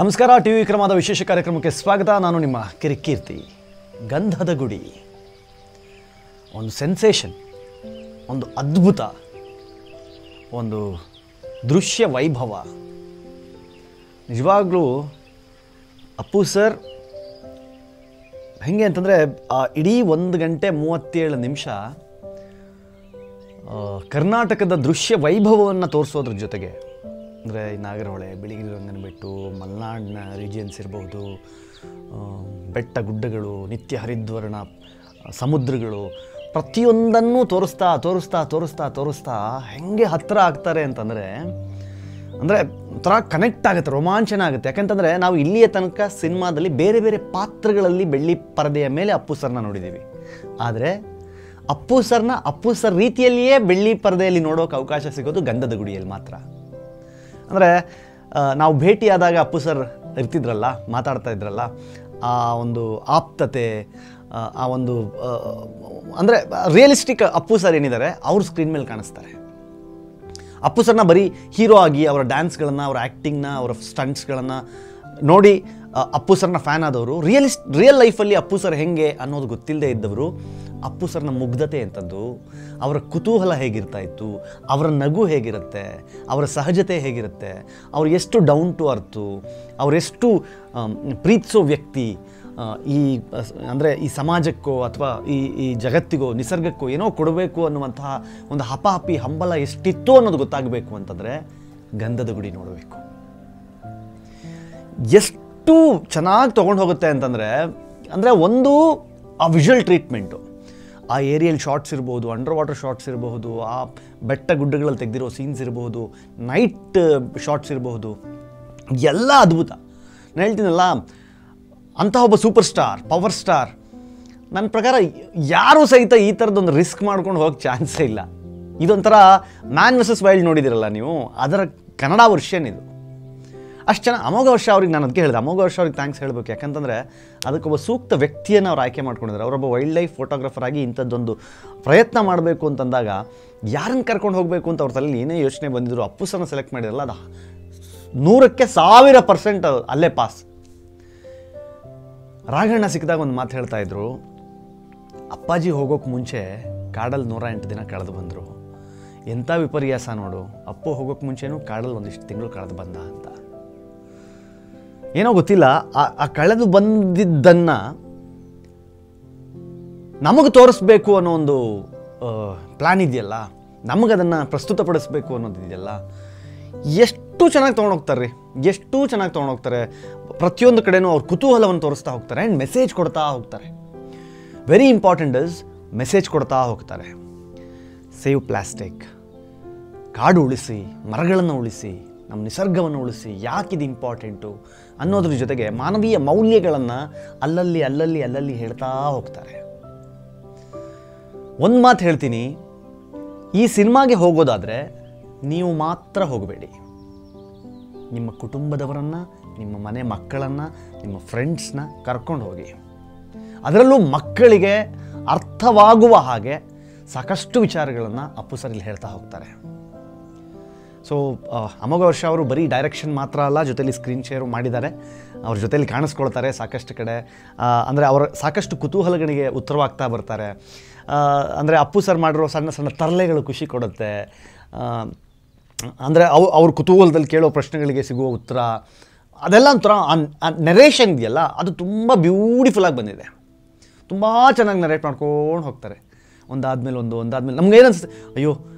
ನಮಸ್ಕಾರ ಟಿವಿ ವಿಕ್ರಮದ ವಿಶೇಷ ಕಾರ್ಯಕ್ರಮಕ್ಕೆ ಸ್ವಾಗತ. ನಾನು ನಿಮ್ಮ ಕಿರಿಕೀರ್ತಿ. ಗಂಧದ ಗುಡಿ ಒಂದು ಸೆನ್ಸೇಷನ್, ಒಂದು ಅದ್ಭುತ, ಒಂದು ದೃಶ್ಯ ವೈಭವ. ನಿಜವಾಗ್ಲೂ ಅಪ್ಪು ಸರ್ ಹೇಗೆ ಅಂತಂದರೆ ಇಡೀ 1 ಗಂಟೆ 37 ನಿಮಿಷ ಕರ್ನಾಟಕದ ದೃಶ್ಯ ವೈಭವವನ್ನು ತೋರಿಸೋದ್ರ ಜೊತೆಗೆ ಅಂದರೆ ನಾಗರಹೊಳೆ, ಬಿಳಿಗಿರಿ ರಂಗನಬೆಟ್ಟು, ಮಲೆನಾಡಿನ ರೀಜಿಯನ್ಸ್ ಇರ್ಬೋದು, ಬೆಟ್ಟ ಗುಡ್ಡಗಳು, ನಿತ್ಯ ಹರಿದ್ವರ್ಣ ಸಮುದ್ರಗಳು, ಪ್ರತಿಯೊಂದನ್ನು ತೋರಿಸ್ತಾ ತೋರಿಸ್ತಾ ತೋರಿಸ್ತಾ ತೋರಿಸ್ತಾ ಹೆಂಗೆ ಹತ್ತಿರ ಆಗ್ತಾರೆ ಅಂತಂದರೆ ಅಂದರೆ ಒಂಥರ ಕನೆಕ್ಟ್ ಆಗುತ್ತೆ, ರೋಮಾಂಚನ ಆಗುತ್ತೆ. ಯಾಕೆಂತಂದರೆ ನಾವು ಇಲ್ಲಿಯ ತನಕ ಸಿನಿಮಾದಲ್ಲಿ ಬೇರೆ ಬೇರೆ ಪಾತ್ರಗಳಲ್ಲಿ ಬೆಳ್ಳಿ ಪರದೆಯ ಮೇಲೆ ಅಪ್ಪು ಸರ್ನ ನೋಡಿದ್ದೀವಿ, ಆದರೆ ಅಪ್ಪು ಸರ್ನ ಅಪ್ಪು ಸರ್ ರೀತಿಯಲ್ಲಿಯೇ ಬೆಳ್ಳಿ ಪರದೆಯಲ್ಲಿ ನೋಡೋಕೆ ಅವಕಾಶ ಸಿಗೋದು ಗಂಧದ ಗುಡಿಯಲ್ಲಿ ಮಾತ್ರ. ಅಂದರೆ ನಾವು ಭೇಟಿಯಾದಾಗ ಅಪ್ಪು ಸರ್ ಇರ್ತಿದ್ರಲ್ಲ, ಮಾತಾಡ್ತಾ ಇದ್ರಲ್ಲ, ಆ ಒಂದು ಆಪ್ತತೆ, ಆ ಒಂದು ಅಂದರೆ ರಿಯಲಿಸ್ಟಿಕ್ ಅಪ್ಪು ಸರ್ ಏನಿದ್ದಾರೆ ಅವ್ರ ಸ್ಕ್ರೀನ್ ಮೇಲೆ ಕಾಣಿಸ್ತಾರೆ. ಅಪ್ಪು ಸರ್ನ ಬರೀ ಹೀರೋ ಆಗಿ ಅವರ ಡ್ಯಾನ್ಸ್ಗಳನ್ನು, ಅವರ ಆ್ಯಕ್ಟಿಂಗ್ನ, ಅವರ ಸ್ಟಂಟ್ಸ್ಗಳನ್ನು ನೋಡಿ ಅಪ್ಪು ಸರ್ನ ಫ್ಯಾನ್ ಆದವರು, ರಿಯಲ್ ಲೈಫಲ್ಲಿ ಅಪ್ಪು ಸರ್ ಹೆಂಗೆ ಅನ್ನೋದು ಗೊತ್ತಿಲ್ಲದೆ ಇದ್ದವರು ಅಪ್ಪು ಸರ್ನ ಮುಗ್ಧತೆ ಎಂಥದ್ದು, ಅವರ ಕುತೂಹಲ ಹೇಗಿರ್ತಾ ಇತ್ತು, ಅವರ ನಗು ಹೇಗಿರುತ್ತೆ, ಅವರ ಸಹಜತೆ ಹೇಗಿರುತ್ತೆ, ಅವ್ರು ಎಷ್ಟು ಡೌನ್ ಟು ಅರ್ತು, ಅವರೆಷ್ಟು ಪ್ರೀತಿಸೋ ವ್ಯಕ್ತಿ, ಈ ಅಂದರೆ ಈ ಸಮಾಜಕ್ಕೋ ಅಥವಾ ಈ ಜಗತ್ತಿಗೋ ನಿಸರ್ಗಕ್ಕೋ ಏನೋ ಕೊಡಬೇಕು ಅನ್ನುವಂತಹ ಒಂದು ಹಪಾಹಪಿ ಹಂಬಲ ಎಷ್ಟಿತ್ತು ಅನ್ನೋದು ಗೊತ್ತಾಗಬೇಕು ಅಂತಂದರೆ ಗಂಧದ ಗುಡಿ ನೋಡಬೇಕು. ಎಷ್ಟು ಚೆನ್ನಾಗಿ ತೊಗೊಂಡು ಹೋಗುತ್ತೆ ಅಂತಂದರೆ ಒಂದು ಆ ವಿಷುವಲ್ ಟ್ರೀಟ್ಮೆಂಟು, ಆ ಏರಿಯಲ್ ಶಾಟ್ಸ್ ಇರ್ಬೋದು, ಅಂಡರ್ ವಾಟರ್ ಶಾಟ್ಸ್ ಇರಬಹುದು, ಆ ಬೆಟ್ಟ ಗುಡ್ಡಗಳಲ್ಲಿ ತೆಗೆದಿರೋ ಸೀನ್ಸ್ ಇರಬಹುದು, ನೈಟ್ ಶಾಟ್ಸ್ ಇರಬಹುದು, ಎಲ್ಲ ಅದ್ಭುತ. ನಾನು ಹೇಳ್ತೀನಲ್ಲ, ಅಂತಹ ಒಬ್ಬ ಸೂಪರ್ ಸ್ಟಾರ್, ಪವರ್ ಸ್ಟಾರ್, ನನ್ನ ಪ್ರಕಾರ ಯಾರೂ ಸಹಿತ ಈ ಥರದ್ದೊಂದು ರಿಸ್ಕ್ ಮಾಡ್ಕೊಂಡು ಹೋಗೋ ಚಾನ್ಸೇ ಇಲ್ಲ. ಇದೊಂಥರ ಮ್ಯಾನ್ ವರ್ಸಸ್ ವೈಲ್ಡ್ ನೋಡಿದಿರಲ್ಲ ನೀವು, ಅದರ ಕನ್ನಡ ವರ್ಷನ್ ಇದು. ಅಷ್ಟು ಜನ ಅಮೋಘವರ್ಷ ಅವ್ರಿಗೆ ನಾನು ಅದಕ್ಕೆ ಹೇಳಿದೆ, ಅಮೋಘವರ್ಷ ಅವ್ರಿಗೆ ಥ್ಯಾಂಕ್ಸ್ ಹೇಳಬೇಕು. ಯಾಕಂತಂದರೆ ಅದಕ್ಕೊಬ್ಬ ಸೂಕ್ತ ವ್ಯಕ್ತಿಯನ್ನು ಅವ್ರು ಆಯ್ಕೆ ಮಾಡ್ಕೊಂಡಿದ್ದಾರೆ. ಅವರೊಬ್ಬ ವೈಲ್ಡ್ ಲೈಫ್ ಫೋಟೋಗ್ರಫರಾಗಿ ಇಂಥದ್ದೊಂದು ಪ್ರಯತ್ನ ಮಾಡಬೇಕು ಅಂತಂದಾಗ ಯಾರನ್ನು ಕರ್ಕೊಂಡು ಹೋಗಬೇಕು ಅಂತ ಅವ್ರ ತಲೆಯಲ್ಲಿ ಏನೇ ಯೋಚನೆ ಬಂದಿದ್ರು, ಅಪ್ಪು ಸರ್ನ ಸೆಲೆಕ್ಟ್ ಮಾಡಿರಲ್ಲ, ಅದು 100% ಅಲ್ಲೇ ಪಾಸ್. ರಾಘಣ್ಣ ಸಿಕ್ಕಿದಾಗ ಒಂದು ಮಾತು ಹೇಳ್ತಾಯಿದ್ರು, ಅಪ್ಪಾಜಿ ಹೋಗೋಕ್ಕೆ ಮುಂಚೆ ಕಾಡಲ್ಲಿ 108 ದಿನ ಕಳೆದು ಬಂದರು, ಎಂಥ ವಿಪರ್ಯಾಸ ನೋಡು, ಅಪ್ಪು ಹೋಗೋಕ್ಕೆ ಮುಂಚೆನೂ ಕಾಡಲ್ಲಿ ಒಂದಿಷ್ಟು ತಿಂಗಳು ಕಳೆದು ಬಂದ ಅಂತ. ಏನೋ ಗೊತ್ತಿಲ್ಲ, ಆ ಕಳೆದು ಬಂದಿದ್ದನ್ನು ನಮಗೆ ತೋರಿಸ್ಬೇಕು ಅನ್ನೋ ಒಂದು ಪ್ಲ್ಯಾನ್ ಇದೆಯಲ್ಲ, ನಮಗದನ್ನು ಪ್ರಸ್ತುತಪಡಿಸ್ಬೇಕು ಅನ್ನೋದಿದೆಯಲ್ಲ, ಎಷ್ಟು ಚೆನ್ನಾಗಿ ತೊಗೊಂಡೋಗ್ತಾರ್ರಿ, ಎಷ್ಟು ಚೆನ್ನಾಗಿ ತೊಗೊಂಡೋಗ್ತಾರೆ. ಪ್ರತಿಯೊಂದು ಕಡೆಯೂ ಅವ್ರ ಕುತೂಹಲವನ್ನು ತೋರಿಸ್ತಾ ಹೋಗ್ತಾರೆ ಆ್ಯಂಡ್ ಮೆಸೇಜ್ ಕೊಡ್ತಾ ಹೋಗ್ತಾರೆ. ವೆರಿ ಇಂಪಾರ್ಟೆಂಟ್ ಇಸ್ ಮೆಸೇಜ್ ಕೊಡ್ತಾ ಹೋಗ್ತಾರೆ. ಸೇವ್ ಪ್ಲಾಸ್ಟಿಕ್, ಕಾಡು ಉಳಿಸಿ, ಮರಗಳನ್ನು ಉಳಿಸಿ, ನಮ್ಮ ನಿಸರ್ಗವನ್ನು ಉಳಿಸಿ, ಯಾಕಿದು ಇಂಪಾರ್ಟೆಂಟು ಅನ್ನೋದ್ರ ಜೊತೆಗೆ ಮಾನವೀಯ ಮೌಲ್ಯಗಳನ್ನು ಅಲ್ಲಲ್ಲಿ ಅಲ್ಲಲ್ಲಿ ಅಲ್ಲಲ್ಲಿ ಹೇಳ್ತಾ ಹೋಗ್ತಾರೆ. ಒಂದು ಮಾತು ಹೇಳ್ತೀನಿ, ಈ ಸಿನಿಮಾಗೆ ಹೋಗೋದಾದರೆ ನೀವು ಮಾತ್ರ ಹೋಗಬೇಡಿ, ನಿಮ್ಮ ಕುಟುಂಬದವರನ್ನು, ನಿಮ್ಮ ಮನೆ ಮಕ್ಕಳನ್ನು, ನಿಮ್ಮ ಫ್ರೆಂಡ್ಸ್ನ ಕರ್ಕೊಂಡು ಹೋಗಿ. ಅದರಲ್ಲೂ ಮಕ್ಕಳಿಗೆ ಅರ್ಥವಾಗುವ ಹಾಗೆ ಸಾಕಷ್ಟು ವಿಚಾರಗಳನ್ನು ಅಪ್ಪು ಸರ್ ಇಲ್ಲಿ ಹೇಳ್ತಾ ಹೋಗ್ತಾರೆ. ಸೊ ಅಮೋಘವರ್ಷ ಅವರು ಬರೀ ಡೈರೆಕ್ಷನ್ ಮಾತ್ರ ಅಲ್ಲ, ಜೊತೆಲಿ ಸ್ಕ್ರೀನ್ ಶೇರು ಮಾಡಿದ್ದಾರೆ, ಅವ್ರ ಜೊತೆಲಿ ಕಾಣಿಸ್ಕೊಳ್ತಾರೆ ಸಾಕಷ್ಟು ಕಡೆ. ಅಂದರೆ ಅವರ ಸಾಕಷ್ಟು ಕುತೂಹಲಗಳಿಗೆ ಉತ್ತರವಾಗ್ತಾ ಬರ್ತಾರೆ. ಅಂದರೆ ಅಪ್ಪು ಸರ್ ಮಾಡಿರೋ ಸಣ್ಣ ಸಣ್ಣ ತರಲೆಗಳು ಖುಷಿ ಕೊಡುತ್ತೆ. ಅಂದರೆ ಅವ್ರ ಕುತೂಹಲದಲ್ಲಿ ಕೇಳೋ ಪ್ರಶ್ನೆಗಳಿಗೆ ಸಿಗುವ ಉತ್ತರ, ಅದೆಲ್ಲ ಒಂಥರ ನೆರೇಷನ್ ಇದೆಯಲ್ಲ, ಅದು ತುಂಬ ಬ್ಯೂಟಿಫುಲ್ಲಾಗಿ ಬಂದಿದೆ. ತುಂಬ ಚೆನ್ನಾಗಿ ನೆರೇಟ್ ಮಾಡ್ಕೊಂಡು ಹೋಗ್ತಾರೆ, ಒಂದಾದ್ಮೇಲೆ ಒಂದು, ಒಂದಾದ್ಮೇಲೆ. ನಮಗೇನು ಅನಿಸುತ್ತೆ,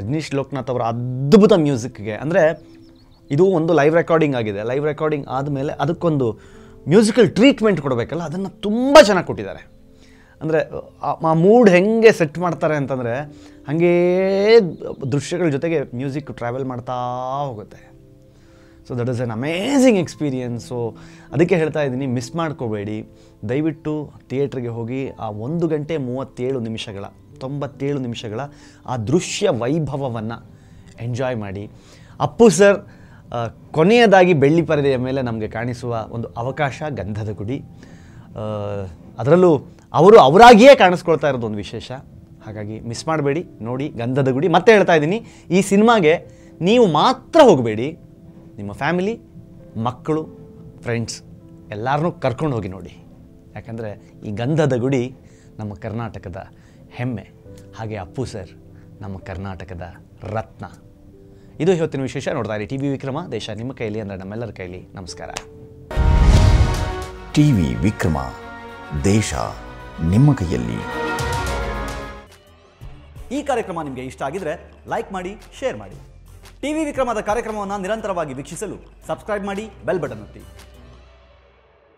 ಅಗ್ನೀಶ್ ಲೋಕನಾಥ್ ಅವರ ಅದ್ಭುತ ಮ್ಯೂಸಿಕ್ಗೆ, ಅಂದರೆ ಇದು ಒಂದು ಲೈವ್ ರೆಕಾರ್ಡಿಂಗ್ ಆಗಿದೆ, ಲೈವ್ ರೆಕಾರ್ಡಿಂಗ್ ಆದಮೇಲೆ ಅದಕ್ಕೊಂದು ಮ್ಯೂಸಿಕಲ್ ಟ್ರೀಟ್ಮೆಂಟ್ ಕೊಡಬೇಕಲ್ಲ, ಅದನ್ನು ತುಂಬ ಚೆನ್ನಾಗಿ ಕೊಟ್ಟಿದ್ದಾರೆ. ಅಂದರೆ ಆ ಮೂಡ್ ಹೆಂಗೆ ಸೆಟ್ ಮಾಡ್ತಾರೆ ಅಂತಂದರೆ ಹಾಗೇ ದೃಶ್ಯಗಳ ಜೊತೆಗೆ ಮ್ಯೂಸಿಕ್ ಟ್ರಾವೆಲ್ ಮಾಡ್ತಾ ಹೋಗುತ್ತೆ. So that is an amazing experience. So ಅದಕ್ಕೆ ಹೇಳ್ತಾ ಇದೀನಿ, ಮಿಸ್ ಮಾಡ್ಕೋಬೇಡಿ. ದಯವಿಟ್ಟು ಥಿಯೇಟರ್ಗೆ ಹೋಗಿ ಆ 1 ಗಂಟೆ 37 ನಿಮಿಷಗಳ 97 ನಿಮಿಷಗಳ ಆ ದೃಶ್ಯ ವೈಭವವನ್ನು ಎಂಜಾಯ್ ಮಾಡಿ. ಅಪ್ಪು ಸರ್ ಕೊನೆಯದಾಗಿ ಬೆಳ್ಳಿ ಪರದೆಯ ಮೇಲೆ ನಮಗೆ ಕಾಣಿಸುವ ಒಂದು ಅವಕಾಶ ಗಂಧದ ಗುಡಿ. ಅದರಲ್ಲೂ ಅವರು ಅವರಾಗಿಯೇ ಕಾಣಿಸ್ಕೊಳ್ತಾ ಇರೋದು ಒಂದು ವಿಶೇಷ. ಹಾಗಾಗಿ ಮಿಸ್ ಮಾಡಬೇಡಿ, ನೋಡಿ ಗಂಧದ ಗುಡಿ. ಮತ್ತೆ ಹೇಳ್ತಾ ಇದ್ದೀನಿ, ಈ ಸಿನಿಮಾಗೆ ನೀವು ಮಾತ್ರ ಹೋಗಬೇಡಿ, ನಿಮ್ಮ ಫ್ಯಾಮಿಲಿ, ಮಕ್ಕಳು, ಫ್ರೆಂಡ್ಸ್ ಎಲ್ಲರನ್ನೂ ಕರ್ಕೊಂಡು ಹೋಗಿ ನೋಡಿ. ಯಾಕಂದರೆ ಈ ಗಂಧದ ಗುಡಿ ನಮ್ಮ ಕರ್ನಾಟಕದ ಹೆಮ್ಮೆ, ಹಾಗೆ ಅಪ್ಪು ಸರ್ ನಮ್ಮ ಕರ್ನಾಟಕದ ರತ್ನ. ಇದು ಇವತ್ತಿನ ವಿಶೇಷ. ನೋಡ್ತಾ ಇರಿ ಟಿವಿ ವಿಕ್ರಮ, ದೇಶ ನಿಮ್ಮ ಕೈಯಲ್ಲಿ ಅಂದರೆ ನಮ್ಮೆಲ್ಲರ ಕೈಲಿ. ನಮಸ್ಕಾರ. ಟಿವಿ ವಿಕ್ರಮ, ದೇಶ ನಿಮ್ಮ ಕೈಯಲ್ಲಿ. ಈ ಕಾರ್ಯಕ್ರಮ ನಿಮಗೆ ಇಷ್ಟ ಆಗಿದ್ರೆ ಲೈಕ್ ಮಾಡಿ, ಶೇರ್ ಮಾಡಿ. ಟಿವಿ ವಿಕ್ರಮದ ಕಾರ್ಯಕ್ರಮವನ್ನು ನಿರಂತರವಾಗಿ ವೀಕ್ಷಿಸಲು ಸಬ್ಸ್ಕ್ರೈಬ್ ಮಾಡಿ, ಬೆಲ್ ಬಟನ್ ಒತ್ತಿ.